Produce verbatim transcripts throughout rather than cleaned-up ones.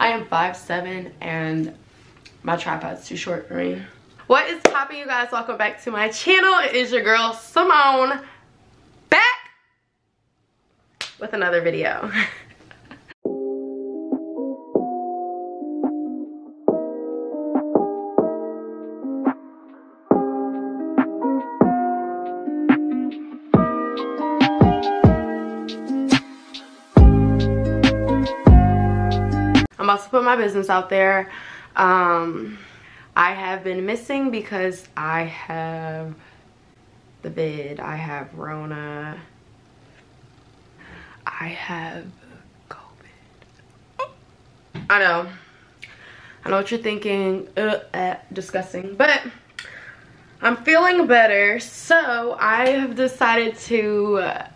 I am five seven and my tripod's too short for me. What is poppin', you guys? Welcome back to my channel. It is your girl Simone, back with another video. I'm about to put my business out there. um I have been missing because I have the vid, I have Rona, I have COVID. I know, I know what you're thinking, uh, uh, disgusting, but I'm feeling better, so I have decided to uh,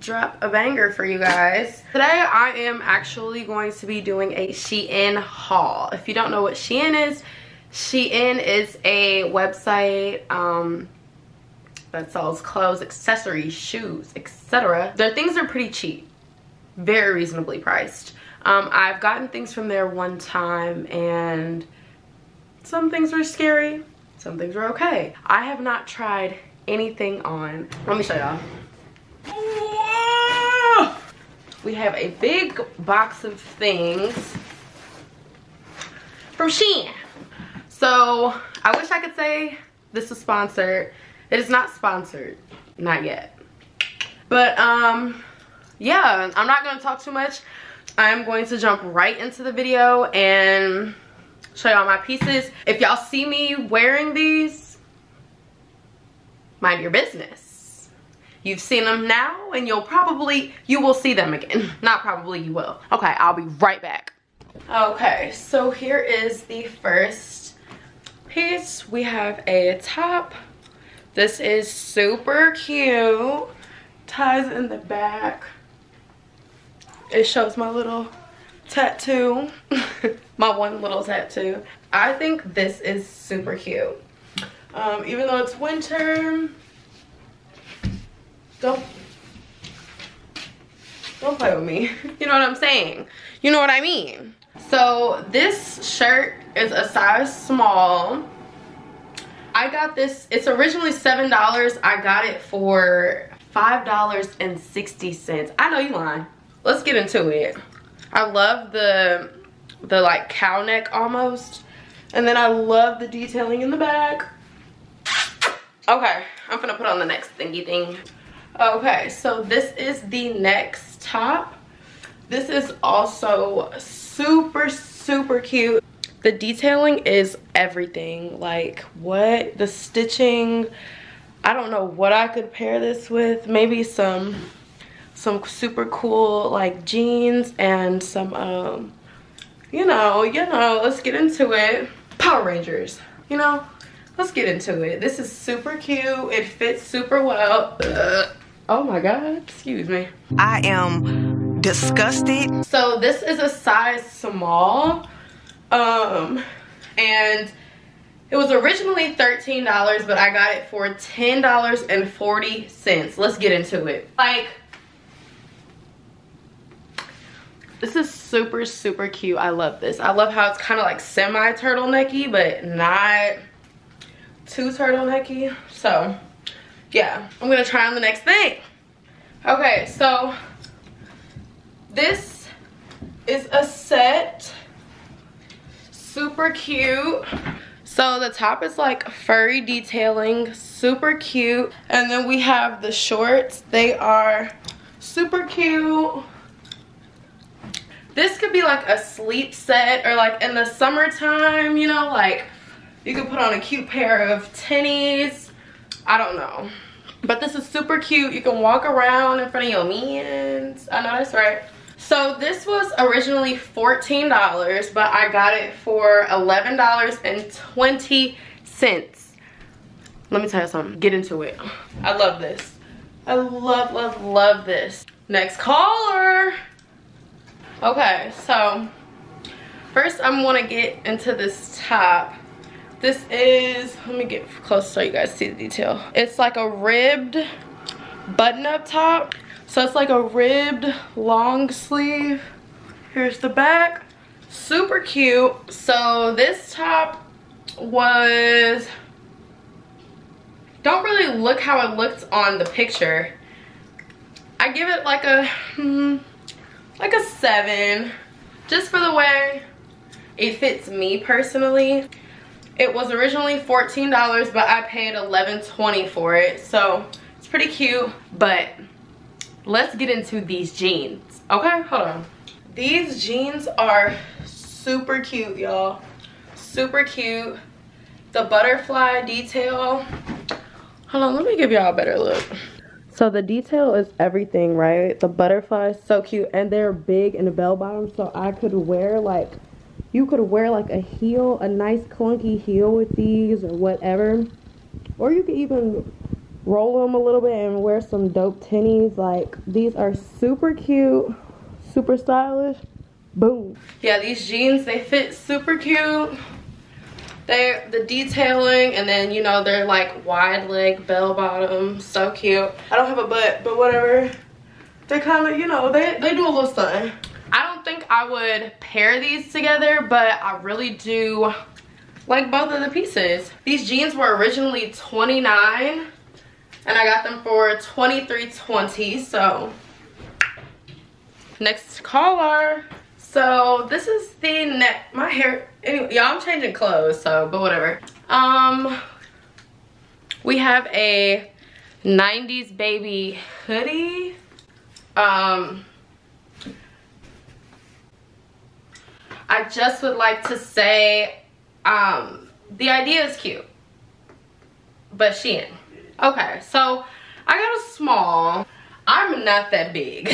drop a banger for you guys. Today I am actually going to be doing a Shein haul. If you don't know what Shein is, Shein is a website um, that sells clothes, accessories, shoes, et cetera. Their things are pretty cheap, very reasonably priced. Um, I've gotten things from there one time and some things were scary, some things were okay. I have not tried anything on. Let me show y'all. We have a big box of things from Shein. So I wish I could say this is sponsored. It is not sponsored, not yet. But um, yeah, I'm not gonna talk too much. I'm going to jump right into the video and show y'all my pieces. If y'all see me wearing these, mind your business. You've seen them now, and you'll probably, you will see them again. Not probably, you will. Okay, I'll be right back. Okay, so here is the first piece. We have a top. This is super cute. Ties in the back. It shows my little tattoo. My one little tattoo. I think this is super cute. Um, even though it's winter, Don't, don't play with me. You know what I'm saying? You know what I mean? So this shirt is a size small. I got this, it's originally seven dollars. I got it for five dollars and sixty cents. I know you lying. Let's get into it. I love the, the like cow neck almost. And then I love the detailing in the back. Okay, I'm gonna put on the next thingy thing. Okay, so this is the next top. This is also super, super cute. The detailing is everything. Like, what? The stitching. I don't know what I could pair this with. Maybe some some super cool, like, jeans and some, um, you know, you know, let's get into it. Power Rangers, you know? Let's get into it. This is super cute. It fits super well. Ugh. Oh my God, excuse me. I am disgusted. So this is a size small. Um, and it was originally thirteen dollars, but I got it for ten dollars and forty cents. Let's get into it. Like, this is super, super cute. I love this. I love how it's kind of like semi-turtlenecky, but not too turtlenecky. So yeah, I'm gonna try on the next thing. Okay, so this is a set, super cute. So the top is like furry detailing, super cute, and then we have the shorts. They are super cute. This could be like a sleep set, or like in the summertime, you know, like you can put on a cute pair of tennies. I don't know. But this is super cute. You can walk around in front of your mans. I know that's right. So this was originally fourteen dollars, but I got it for eleven dollars and twenty cents. Let me tell you something. Get into it. I love this. I love, love, love this. Next caller. Okay, so first I'm gonna get into this top. This is, let me get close so you guys see the detail. It's like a ribbed button-up top. So it's like a ribbed long sleeve. Here's the back. super cute. So this top was, don't really look how it looked on the picture. I give it like a hmm, like a seven, just for the way it fits me personally. It was originally fourteen dollars, but I paid eleven twenty for it, so it's pretty cute. But let's get into these jeans. Okay, hold on. These jeans are super cute, y'all. Super cute. The butterfly detail. Hold on, let me give y'all a better look. So the detail is everything, right? The butterfly is so cute, and they're big in the bell bottom, so I could wear like, you could wear like a heel, a nice clunky heel with these or whatever. Or you could even roll them a little bit and wear some dope tennies. Like, these are super cute, super stylish. Boom. Yeah, these jeans, they fit super cute. They, the detailing, and then, you know, they're like wide leg bell bottom, so cute. I don't have a butt, but whatever. They kind of, you know, they, they do a little something. I don't think I would pair these together, but I really do like both of the pieces. These jeans were originally twenty-nine dollars, and I got them for twenty-three twenty, so. Next collar. So this is the neck, my hair, anyway, y'all, I'm changing clothes, so, but whatever. Um, we have a nineties baby hoodie. Um, I just would like to say, um, the idea is cute, but Shein. Okay, so I got a small. I'm not that big.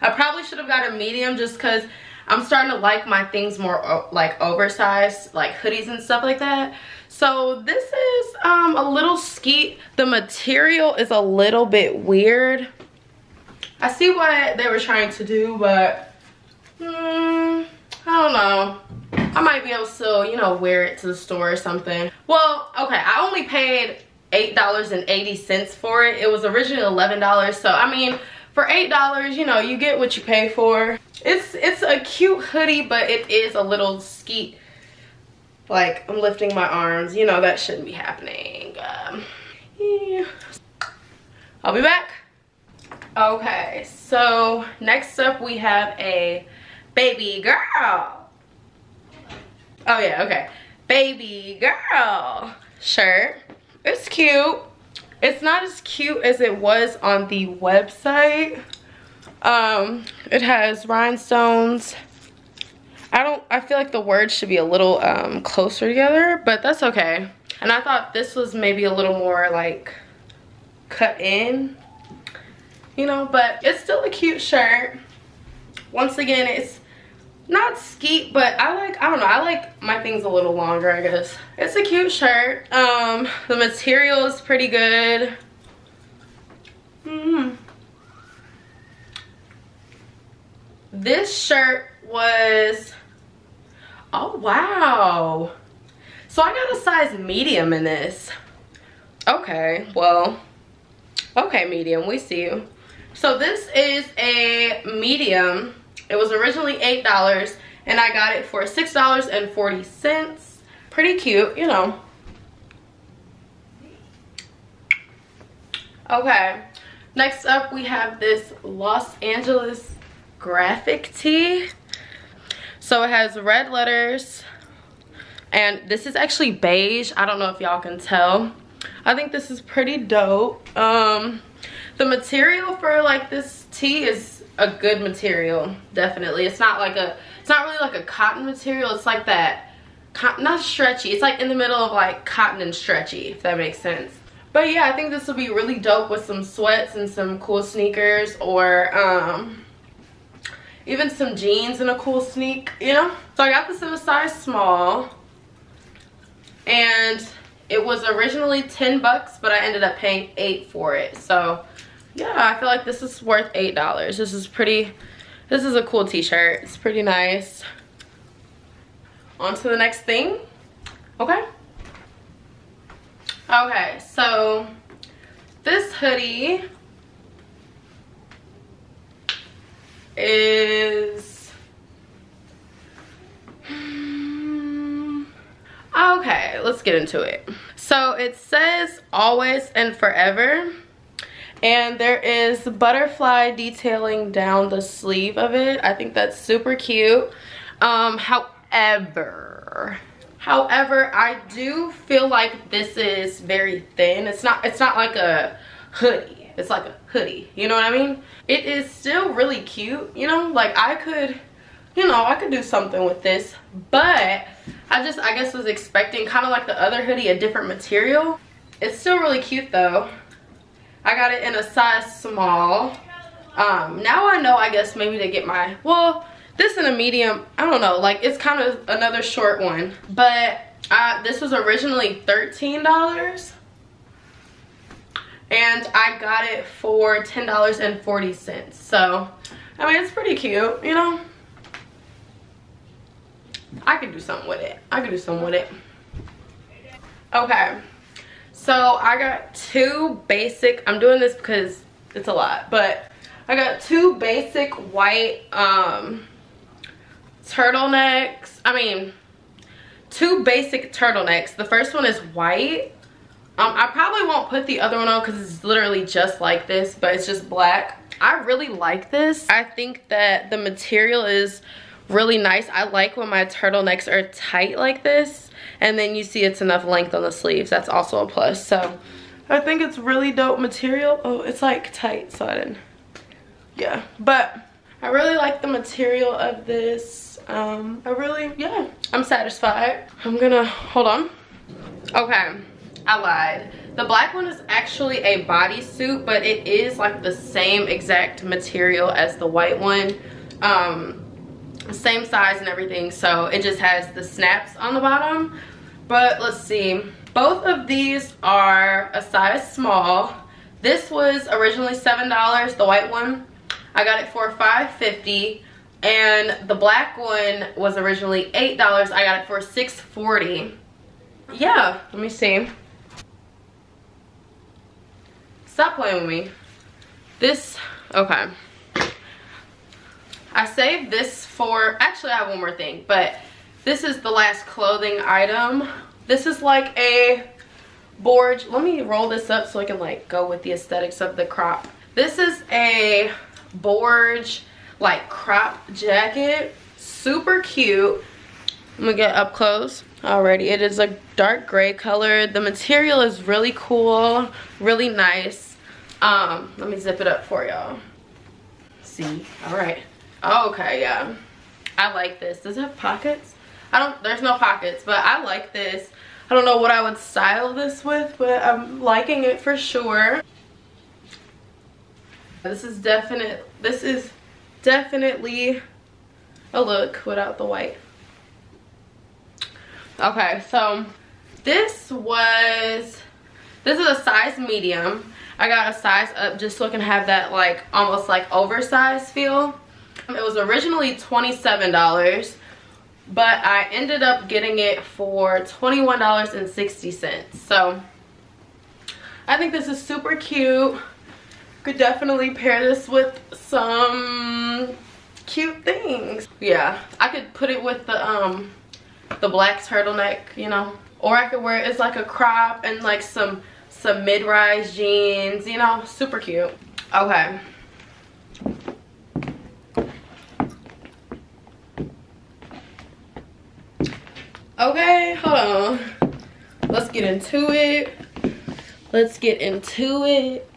I probably should have got a medium just because I'm starting to like my things more like oversized, like hoodies and stuff like that. So this is um, a little skeet. The material is a little bit weird. I see what they were trying to do, but mm, I don't know. I might be able to still, you know, wear it to the store or something. Well, okay, I only paid eight dollars and eighty cents for it. It was originally eleven dollars, so I mean, for eight dollars, you know, you get what you pay for. It's it's a cute hoodie, but it is a little skeet. Like, I'm lifting my arms. You know, that shouldn't be happening. Um, yeah. I'll be back. Okay, so next up we have a baby girl. Oh, yeah, okay. Baby girl shirt. It's cute. It's not as cute as it was on the website. Um, it has rhinestones. I don't, I feel like the words should be a little um, closer together, but that's okay. And I thought this was maybe a little more like cut in, you know, but it's still a cute shirt. Once again, it's not skeet, but I like, I don't know, I like my things a little longer, I guess. It's a cute shirt. Um, the material is pretty good. Mm-hmm. This shirt was, oh wow. So I got a size medium in this. Okay, well, okay medium, we see you. So this is a medium. It was originally eight dollars, and I got it for six dollars and forty cents. Pretty cute, you know. Okay, next up we have this Los Angeles graphic tee. So it has red letters, and this is actually beige. I don't know if y'all can tell. I think this is pretty dope. Um, the material for like this tee is a good material, definitely. It's not like a, it's not really like a cotton material. It's like that, not stretchy. It's like in the middle of like cotton and stretchy, if that makes sense. But yeah, I think this will be really dope with some sweats and some cool sneakers, or um, even some jeans and a cool sneak, you know? So I got this in a size small, and it was originally ten bucks, but I ended up paying eight for it. So yeah, I feel like this is worth eight dollars. This is pretty, this is a cool t-shirt. It's pretty nice. On to the next thing, okay? Okay, so this hoodie is, Okay, let's get into it. So it says always and forever, and there is butterfly detailing down the sleeve of it. I think that's super cute. Um, however, however, I do feel like this is very thin. It's not, it's not like a hoodie. It's like a hoodie, you know what I mean? It is still really cute, you know? Like I could, you know, I could do something with this, but I just, I guess was expecting kind of like the other hoodie, a different material. It's still really cute though. I got it in a size small. Um, now I know, I guess maybe to get my, well, this in a medium, I don't know, like it's kind of another short one, but uh, this was originally thirteen dollars and I got it for ten dollars and forty cents. So, I mean, it's pretty cute, you know? I could do something with it. I could do something with it. Okay. So, I got two basic, I'm doing this because it's a lot, but I got two basic white um, turtlenecks. I mean, two basic turtlenecks. The first one is white. Um, I probably won't put the other one on because it's literally just like this, but it's just black. I really like this. I think that the material is really nice. I like when my turtlenecks are tight like this, and then you see it's enough length on the sleeves. That's also a plus. So I think it's really dope material. Oh, it's like tight, so I didn't, yeah, but I really like the material of this. um I really, yeah, I'm satisfied. I'm gonna hold on. Okay, I lied. The black one is actually a bodysuit, but it is like the same exact material as the white one. um Same size and everything, so it just has the snaps on the bottom. But let's see, both of these are a size small. This was originally seven dollars, the white one. I got it for five fifty, and the black one was originally eight dollars. I got it for six forty. Yeah, let me see. Stop playing with me. This, okay, I saved this for, actually I have one more thing, but this is the last clothing item. This is like a borge, let me roll this up so I can like go with the aesthetics of the crop. This is a borge like crop jacket, super cute. I'm gonna get up close. Alrighty, it is a dark gray color. The material is really cool, really nice. Um, let me zip it up for y'all. See, alright. Okay, yeah, I like this. Does it have pockets? I don't, there's no pockets, but I like this. I don't know what I would style this with, but I'm liking it for sure. This is definite, this is definitely a look without the white. Okay, so this was, this is a size medium. I got a size up just so I can have that like almost like oversized feel. It was originally twenty-seven dollars, but I ended up getting it for twenty-one dollars and sixty cents. So I think this is super cute. Could definitely pair this with some cute things. Yeah, I could put it with the um the black turtleneck, you know, or I could wear it as like a crop and like some some mid-rise jeans, you know, super cute. Okay. Okay, hold on. Let's get into it. Let's get into it.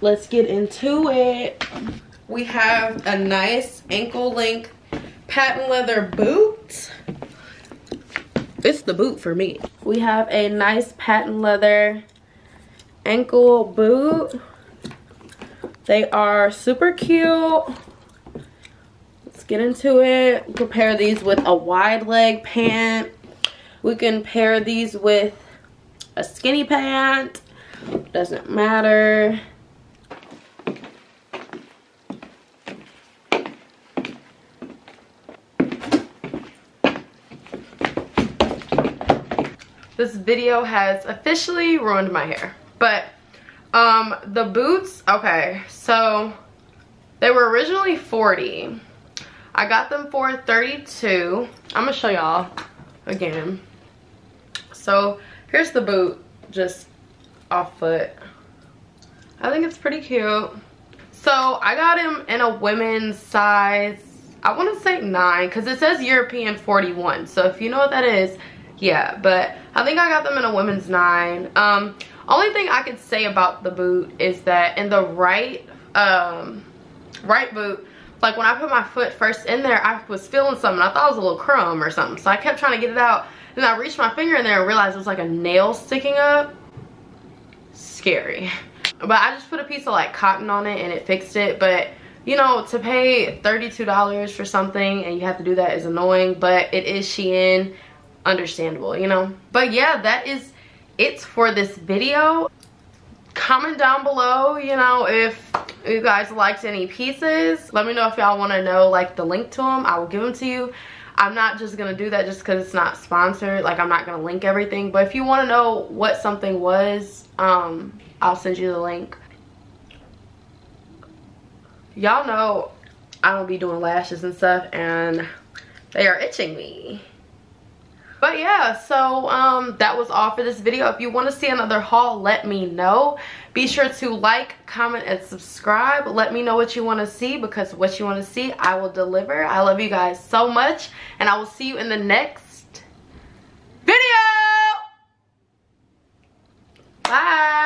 Let's get into it. We have a nice ankle length patent leather boot. It's the boot for me. We have a nice patent leather ankle boot. They are super cute. Get into it. We can pair these with a wide leg pant. We can pair these with a skinny pant. Doesn't matter. This video has officially ruined my hair. But um the boots, okay, so they were originally forty dollars. I got them for thirty-two dollars. I'm gonna show y'all again. So here's the boot, just off foot. I think it's pretty cute. So I got him in a women's size, I want to say nine, because it says European forty-one. So if you know what that is, yeah. But I think I got them in a women's nine. Um, only thing I could say about the boot is that in the right, um, right boot, like when I put my foot first in there, I was feeling something. I thought it was a little crumb or something. So I kept trying to get it out. And I reached my finger in there and realized it was like a nail sticking up. Scary. But I just put a piece of like cotton on it and it fixed it. But you know, to pay thirty-two dollars for something and you have to do that is annoying, but it is Shein, understandable, you know. But yeah, that is it for this video. Comment down below, you know, if you guys liked any pieces. Let me know if y'all want to know like the link to them. I will give them to you. I'm not just gonna do that just because it's not sponsored, like I'm not gonna link everything, but if you want to know what something was, um I'll send you the link. Y'all know I don't be doing lashes and stuff and they are itching me. But yeah, so um, that was all for this video. If you want to see another haul, let me know. Be sure to like, comment, and subscribe. Let me know what you want to see, because what you want to see, I will deliver. I love you guys so much, and I will see you in the next video. Bye.